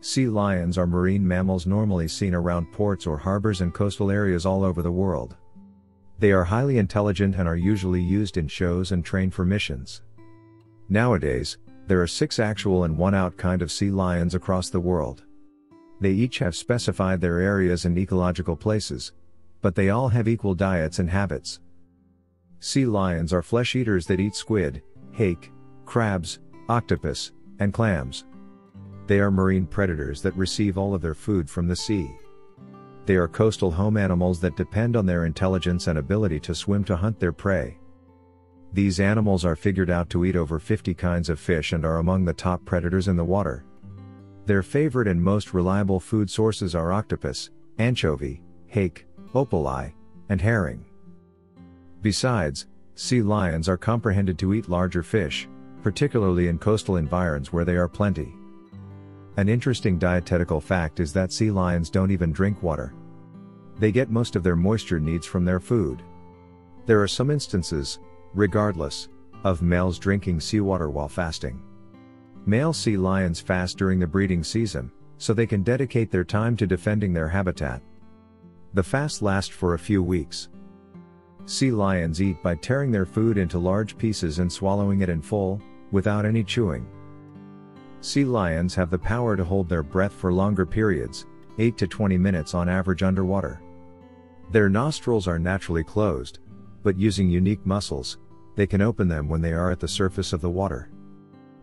Sea lions are marine mammals normally seen around ports or harbors and coastal areas all over the world. They are highly intelligent and are usually used in shows and trained for missions. Nowadays, there are 6 actual and 1 out kind of sea lions across the world. They each have specified their areas and ecological places, but they all have equal diets and habits. Sea lions are flesh eaters that eat squid, hake, crabs, octopus, and clams. They are marine predators that receive all of their food from the sea. They are coastal home animals that depend on their intelligence and ability to swim to hunt their prey. These animals are figured out to eat over 50 kinds of fish and are among the top predators in the water. Their favorite and most reliable food sources are octopus, anchovy, hake, opalii, and herring. Besides, sea lions are comprehended to eat larger fish, particularly in coastal environs where they are plenty. An interesting dietetical fact is that sea lions don't even drink water. They get most of their moisture needs from their food. There are some instances, regardless, of males drinking seawater while fasting. Male sea lions fast during the breeding season, so they can dedicate their time to defending their habitat. The fast lasts for a few weeks. Sea lions eat by tearing their food into large pieces and swallowing it in full, without any chewing. Sea lions have the power to hold their breath for longer periods, 8 to 20 minutes on average underwater. Their nostrils are naturally closed, but using unique muscles, they can open them when they are at the surface of the water.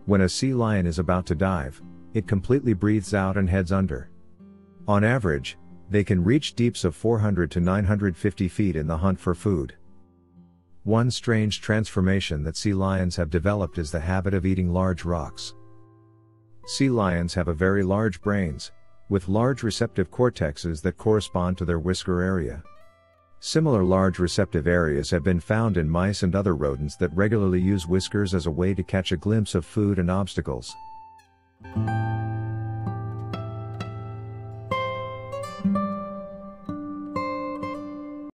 When a sea lion is about to dive, it completely breathes out and heads under. On average, they can reach deeps of 400 to 950 feet in the hunt for food. One strange transformation that sea lions have developed is the habit of eating large rocks. Sea lions have a very large brains, with large receptive cortexes that correspond to their whisker area. Similar large receptive areas have been found in mice and other rodents that regularly use whiskers as a way to catch a glimpse of food and obstacles.